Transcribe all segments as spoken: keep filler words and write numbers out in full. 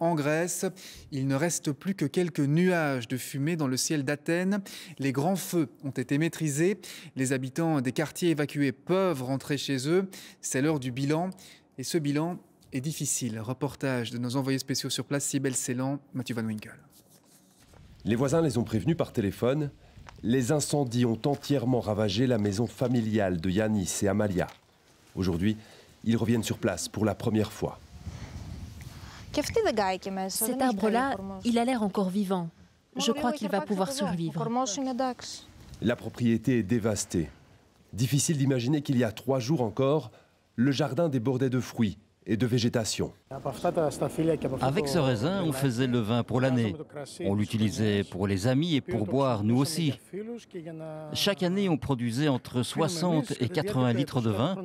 En Grèce, il ne reste plus que quelques nuages de fumée dans le ciel d'Athènes. Les grands feux ont été maîtrisés. Les habitants des quartiers évacués peuvent rentrer chez eux. C'est l'heure du bilan. Et ce bilan est difficile. Reportage de nos envoyés spéciaux sur place, Sybèle Célan, Mathieu Van Winkle. Les voisins les ont prévenus par téléphone. Les incendies ont entièrement ravagé la maison familiale de Yannis et Amalia. Aujourd'hui, ils reviennent sur place pour la première fois. Cet arbre-là, il a l'air encore vivant. Je crois qu'il va pouvoir survivre. La propriété est dévastée. Difficile d'imaginer qu'il y a trois jours encore, le jardin débordait de fruits et de végétation. Avec ce raisin, on faisait le vin pour l'année. On l'utilisait pour les amis et pour boire, nous aussi. Chaque année, on produisait entre soixante et quatre-vingts litres de vin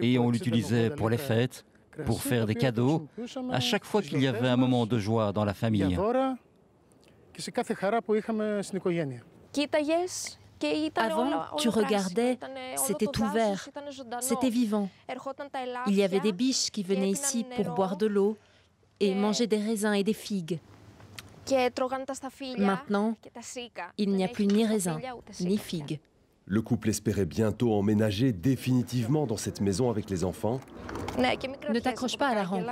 et on l'utilisait pour les fêtes, pour faire des cadeaux, à chaque fois qu'il y avait un moment de joie dans la famille. Avant, tu regardais, c'était ouvert, c'était vivant. Il y avait des biches qui venaient ici pour boire de l'eau et manger des raisins et des figues. Maintenant, il n'y a plus ni raisins, ni figues. Le couple espérait bientôt emménager définitivement dans cette maison avec les enfants. Ne t'accroche pas à la rampe.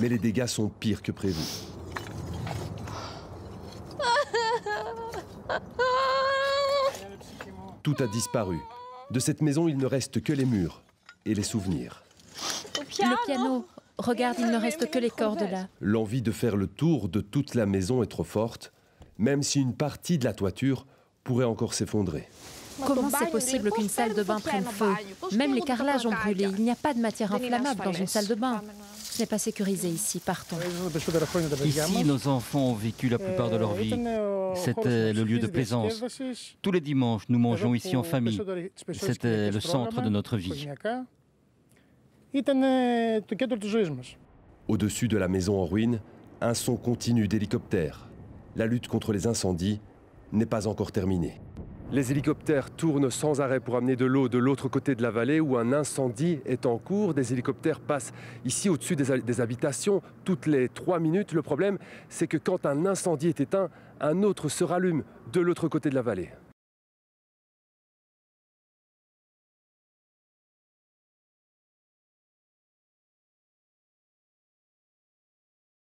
Mais les dégâts sont pires que prévu. Tout a disparu. De cette maison, il ne reste que les murs et les souvenirs. Le piano, regarde, il ne reste que les cordes là. L'envie de faire le tour de toute la maison est trop forte, même si une partie de la toiture pourrait encore s'effondrer. Comment c'est possible qu'une salle de bain prenne feu? Même les carrelages ont brûlé. Il n'y a pas de matière inflammable dans une salle de bain. Ce n'est pas sécurisé ici. Partons. Ici, nos enfants ont vécu la plupart de leur vie. C'était le lieu de plaisance. Tous les dimanches, nous mangeons ici en famille. C'était le centre de notre vie. Au-dessus de la maison en ruine, un son continu d'hélicoptères. La lutte contre les incendies n'est pas encore terminée. Les hélicoptères tournent sans arrêt pour amener de l'eau de l'autre côté de la vallée où un incendie est en cours. Des hélicoptères passent ici au-dessus des, des habitations toutes les trois minutes. Le problème, c'est que quand un incendie est éteint, un autre se rallume de l'autre côté de la vallée.